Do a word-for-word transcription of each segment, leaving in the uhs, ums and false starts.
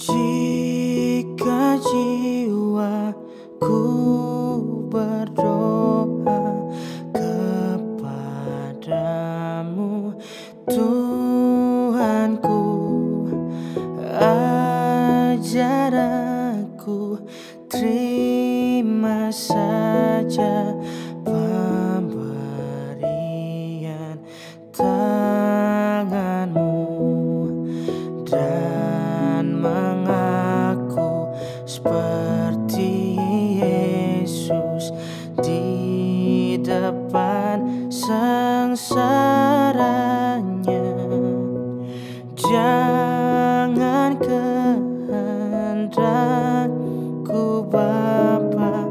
Jika jiwaku berdoa kepadamu, Tuhanku, ajar aku, terima saja pemberian tanganmu dan mengaku seperti Yesus di depan sengsaranya. Jangan kehendakku Bapa,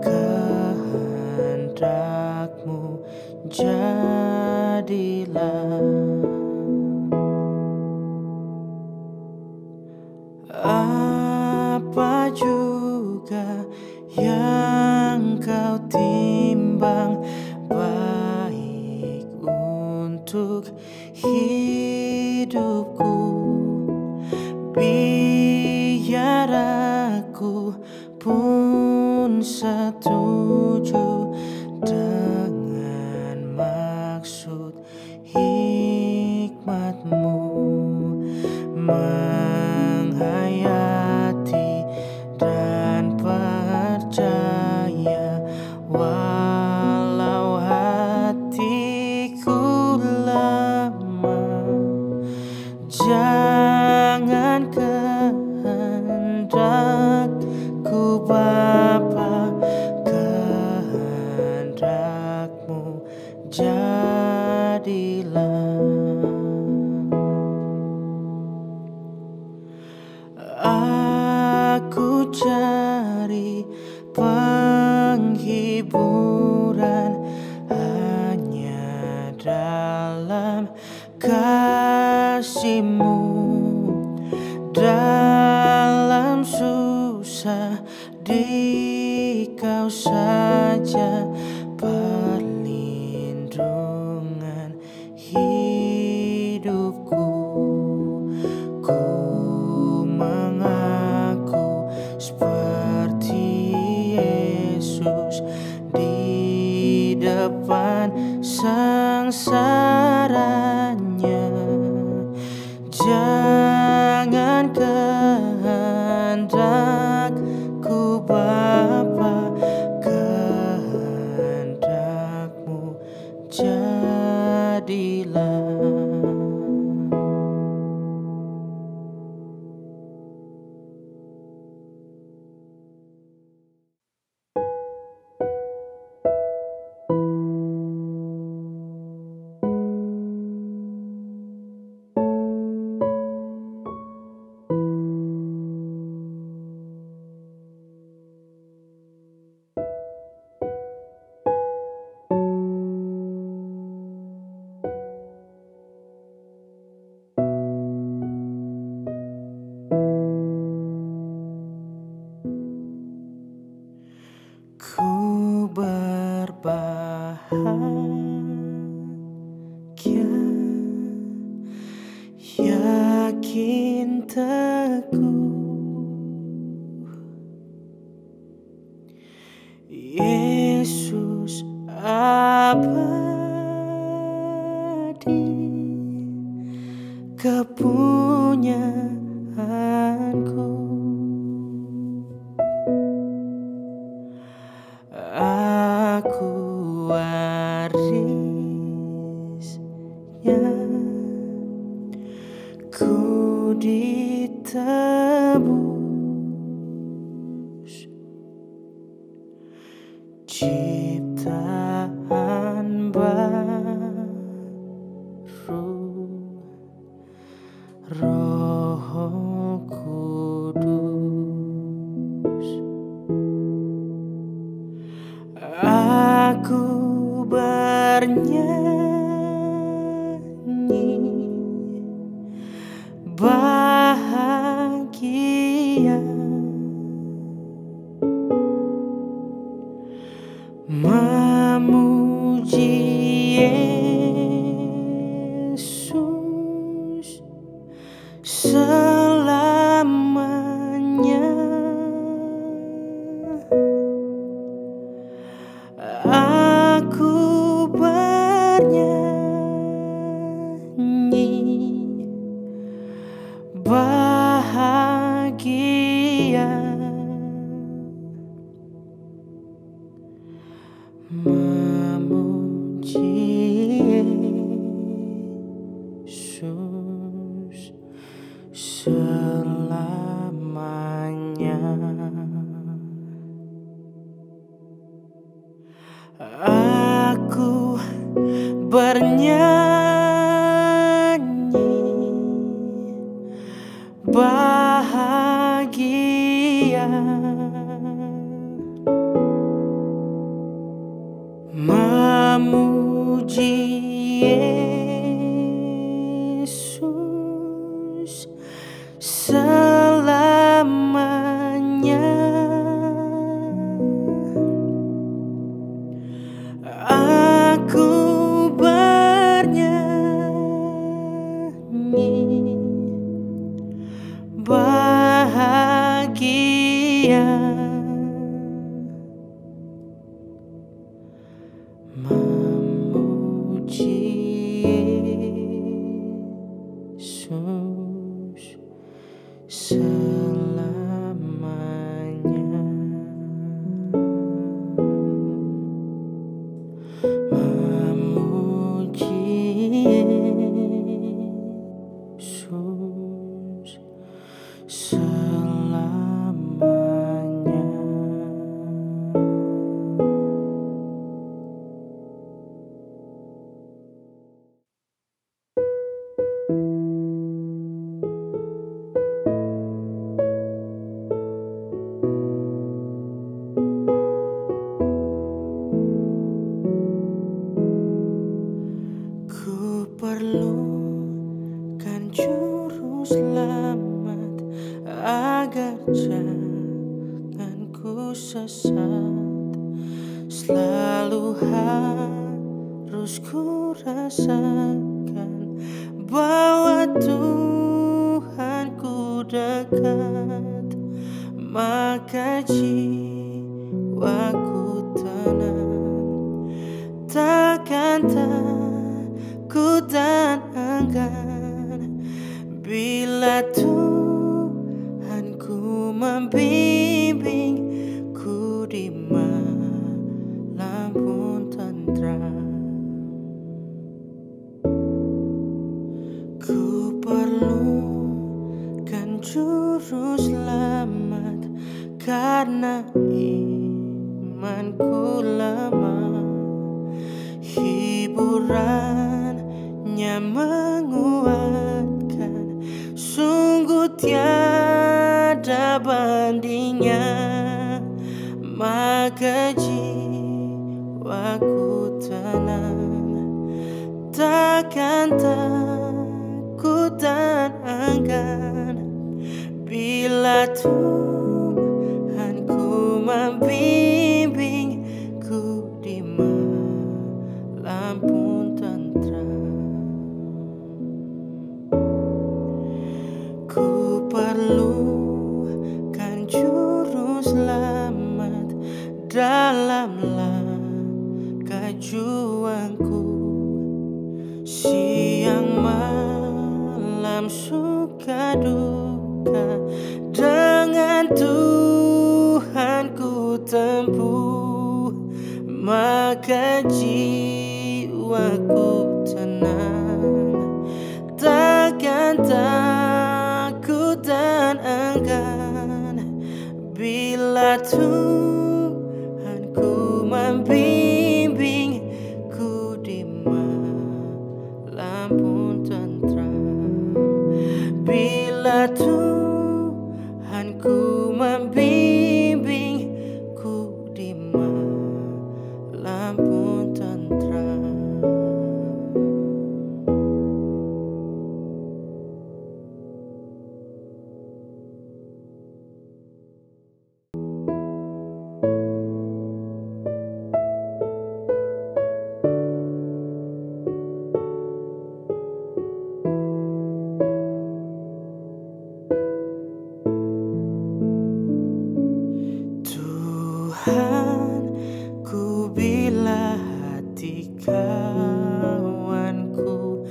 kehendakmu jadilah. Apa juga yang kau timbang baik untuk hidupku, biar aku pun setuju dengan maksud hikmatmu, menghayati dan percaya walau hatiku lemah. Jangan kehendakku Bapa, kehendakmu jadilah. Aku cari penghiburan hanya dalam kasih-Mu, dalam susah di Kau saja perlindungan hidupku. Ku mengaku seperti Yesus di depan sengsaranya. Jangan kehendakku Bapa, kehendakmu jadilah. Bahagia, yakin teguh Yesus abadi, kepunyaanku. Aku warisnya, ku ditebus, ciptaan baru, Roh Kudus. Aku bernyanyi bahagia, memuji Yesus bahagia memuji Yesus selamanya. Aku bernyanyi bahagia memuji Yesus selamanya. Aku bernyanyi bahagia memuji Yesus selamanya. Memuji Yesus selamanya. Ku perlukan juru selamat agar jangan ku sesat. Selalu harus ku rasakan bahwa Tuhanku dekat, maka jiwaku tenang, takkan tak ku tak enggan bila Tuhanku membimbing ku di malam pun tenteram. Ku perlukan juru selamat karena imanku lemah. Hiburannya menguatkan, sungguh tiada bandingnya, maka jiwaku tenang, takkan takut dan enggan bila Tuhanku membimbing ku di malam pun tenteram. Ku perlukan juru selamat dalam langkah juangku. Siang malam suka duka dengan Tuhanku tempuh, maka jiwaku tenang, takkan takut dan enggan bila Tuhanku membimbing ku di malam pun tenteram, bila Tuhanku membimbing ku di malam pun tenteram. Tuhanku, bila hati kawanku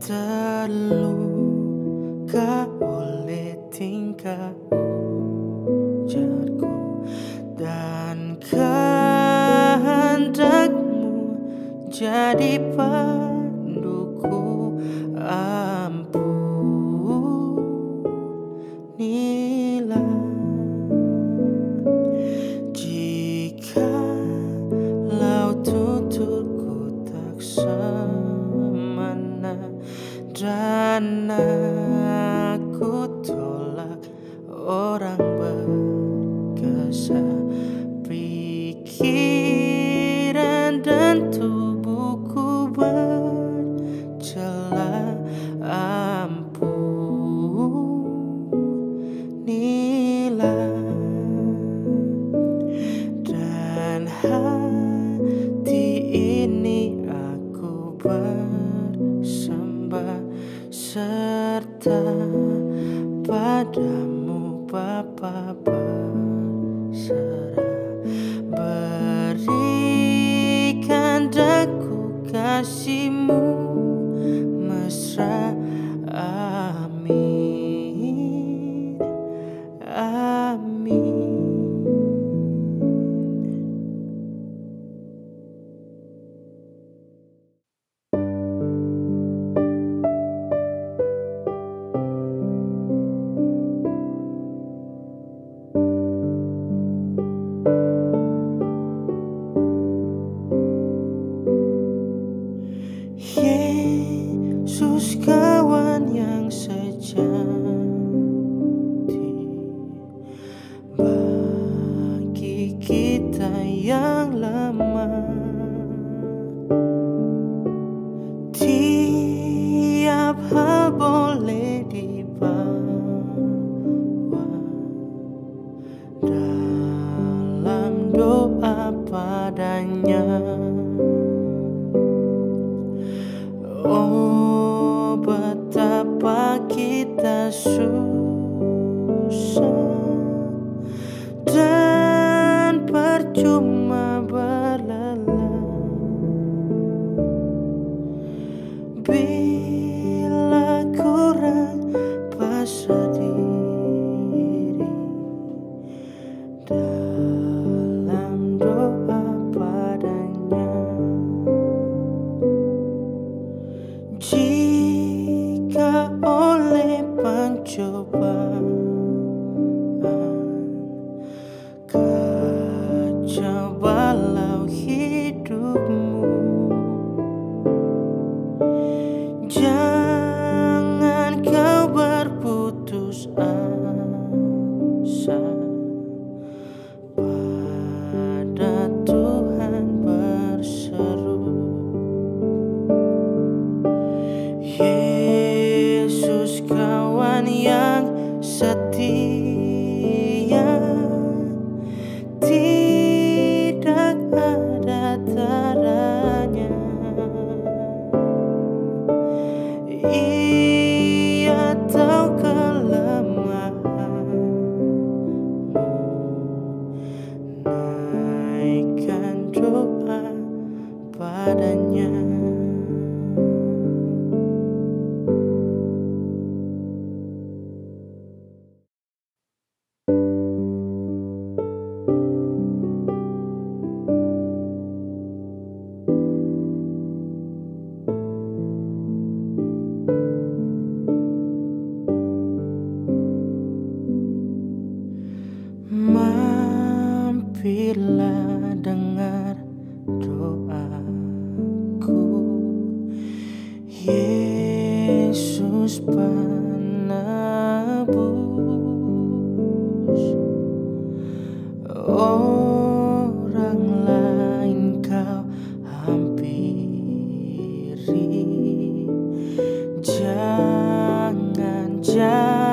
terluka oleh tingkah ujarku dan kehendakmu jadi panduku. Ampunilah jika laut tuturku tak semena dan aku tolak orang berkasa. Pikiran dan tubuhku bercela, ampunilah. Dan hati ini aku bersembah serta padamu Bapa, berserah. Berikan daku kasih-Mu mesra. Amin, amin. Yesus, kawan yang sejati bagi kita yang lemah, tiap hal boleh dibawa dalam doa padanya. Betapa kita susah dan percuma berlelah bila kurang pasrah diri dalam doa padanya. Oleh pencobaan kacau balau hidupmu, jangan kau berputus asa. Pada Tuhan berseru, kawan yang setia, tidak ada taranya. Ia tahu kelemahanmu, naikkan doa padanya. Mampirlah dengar doaku, Yesus penebus. Orang lain kau hampiri, jangan jalan.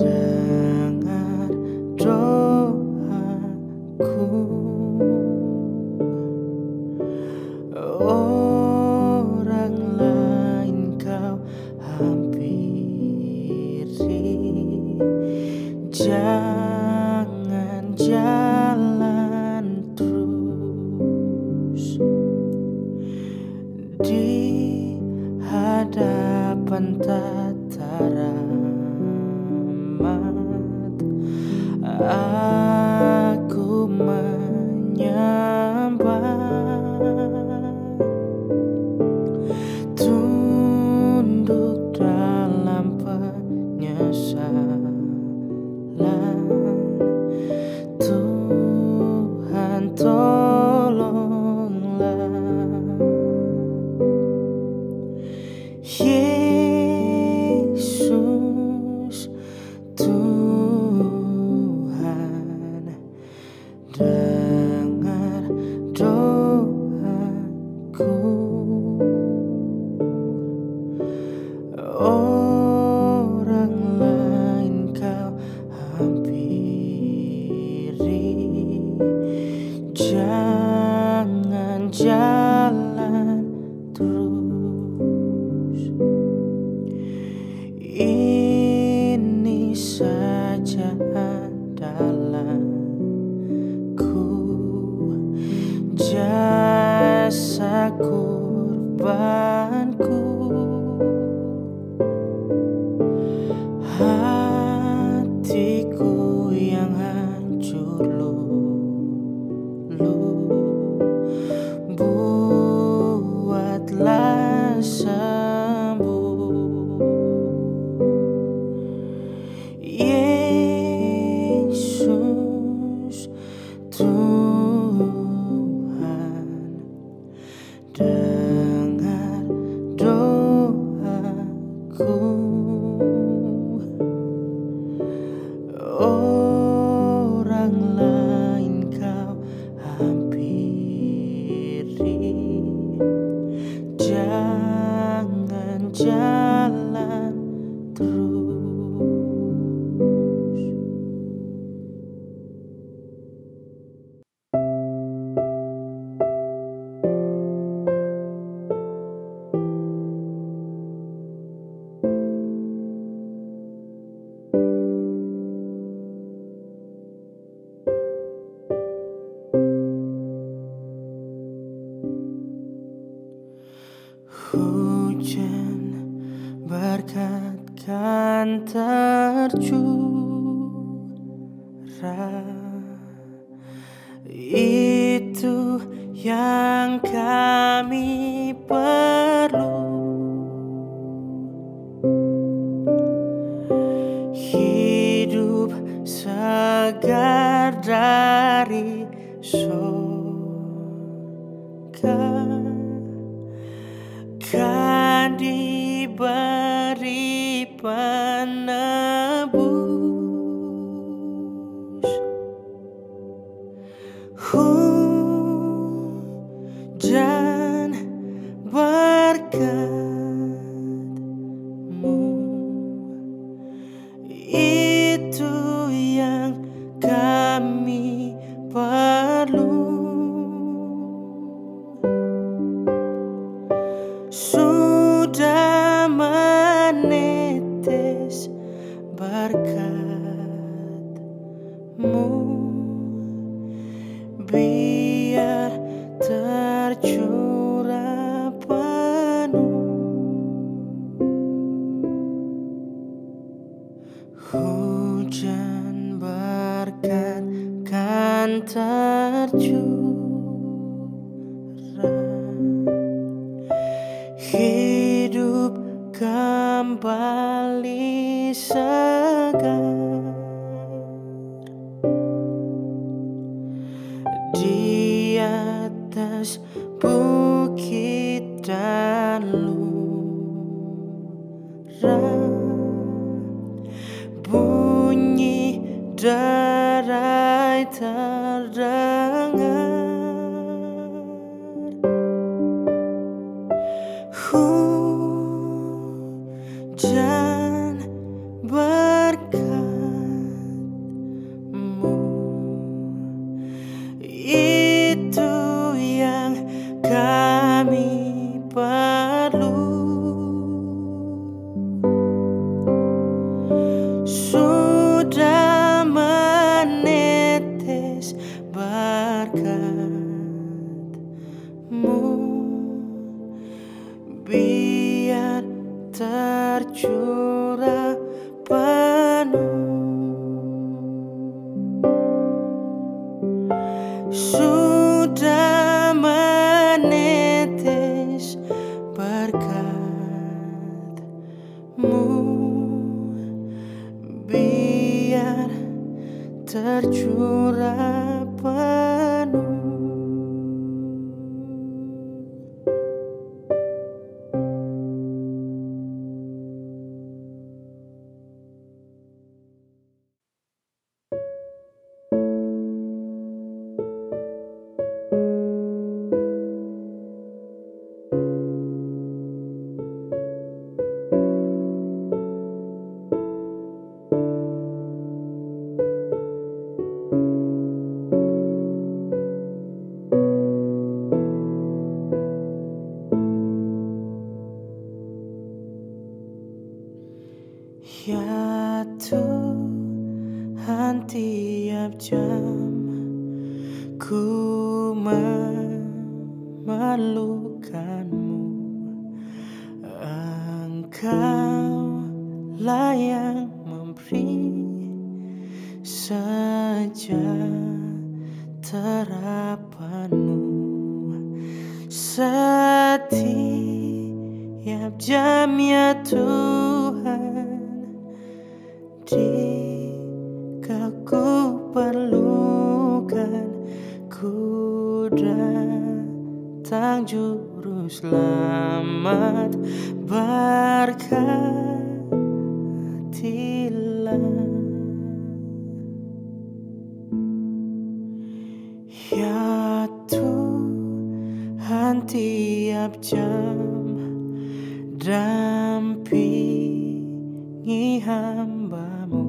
Dengar doaku, orang lain kau hampiri, jangan aku menyembah, tunduk dalam penyesalan. Tuhan tolonglah, Yesus Tuhan, dengar doaku. Orang lain kau hampiri, jangan jalan terus. Ini saja andalanku, jasa kurbanku. Hatiku yang hancur lulu, buatlah sembuh. Dengar doaku, orang lain kau hampiri, jangan jalan terus. Hujan berkat kan tercurah, itu yang kami perlu. Hidup segar dari surga kan diberi penebus. Hujan berkatmu, itu yang kami perlu. Sudah menetes berkat-Mu, biar tercurah penuh. Hujan berkat kan tercurah, hidup kembali segar. Di atas bukit dan lurah, bunyi derai terdengar. Hujan berkat-Mu, itu yang kami perlu. Sudah menetes berkat-Mu, biar tercurah penuh. sudah menetes berkat-Mu, biar tercurah penuh. Ya Tuhan, tiap jam ku memerlukan-Mu. Engkaulah yang memberi sejahtera-Mu. Setiap jam ya Tuhan, jika ku perlukan, ku datang Juru Selamat. Berkatilah ya Tuhan, tiap jam dampingi hamba-Mu.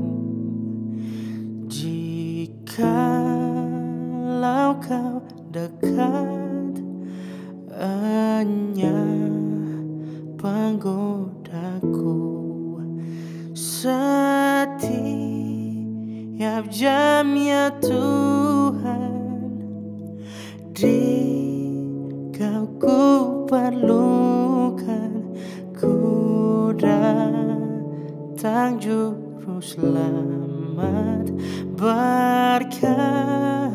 Jikalau Kau dekat, enyah penggodaku. Setiap jam ya Tuhan, jika ku perlukan, ku datang Juru Selamat. Berkatilah.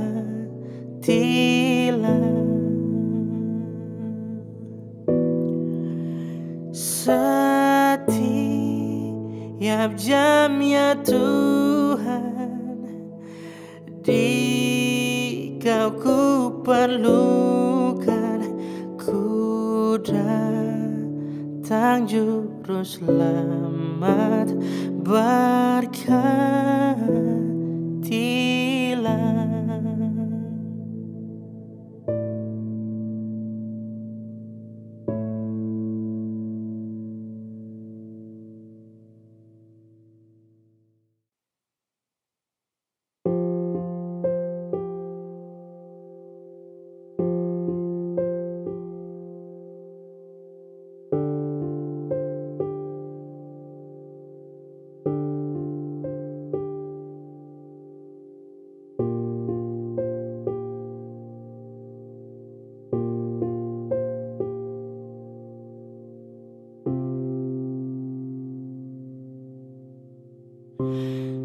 Setiap jam ya Tuhan, jika ku perlukan, ku datang Juru Selamat. Berkatilah.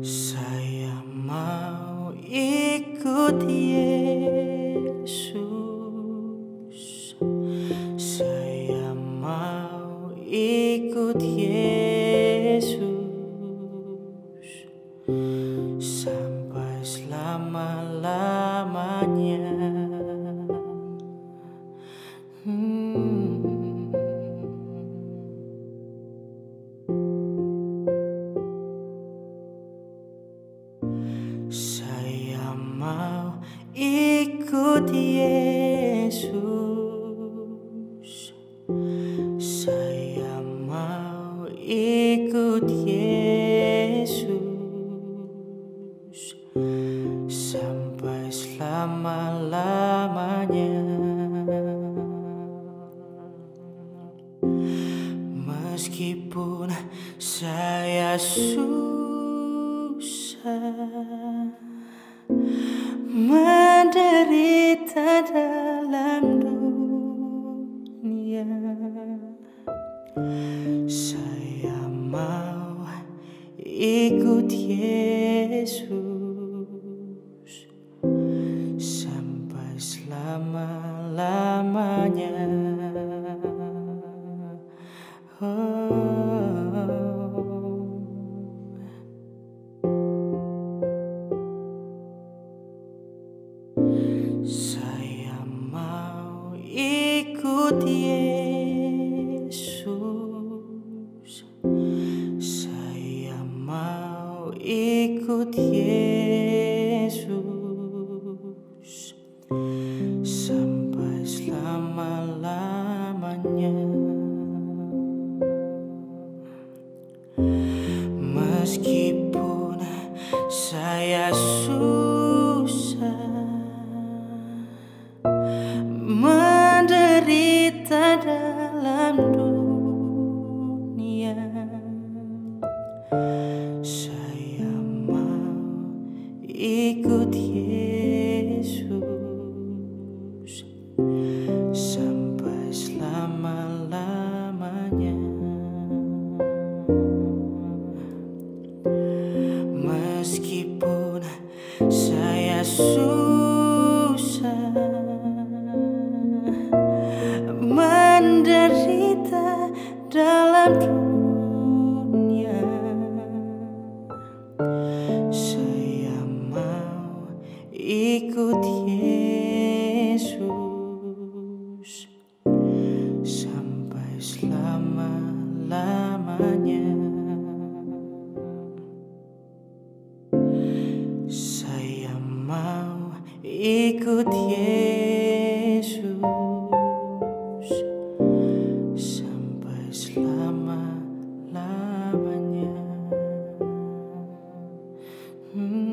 Saya mau ikut Yesus. Saya mau ikut Yesus sampai selama-lamanya. Hmm. Saya mau ikut Yesus. Saya mau ikut Yesus sampai selama-lamanya. Meskipun saya susah, menderita dalam dunia, saya mau ikut Yesus sampai Yesus, saya mau ikut Yesus sampai selama-lamanya. Meskipun saya susah menderita dalam dunia, saya mau ikut Yesus sampai selama-lamanya. Meskipun saya susah menderita dalam dunia, saya mau ikut Yesus sampai selama-lamanya. Saya mau ikut Yesus selama-lamanya. Hmm.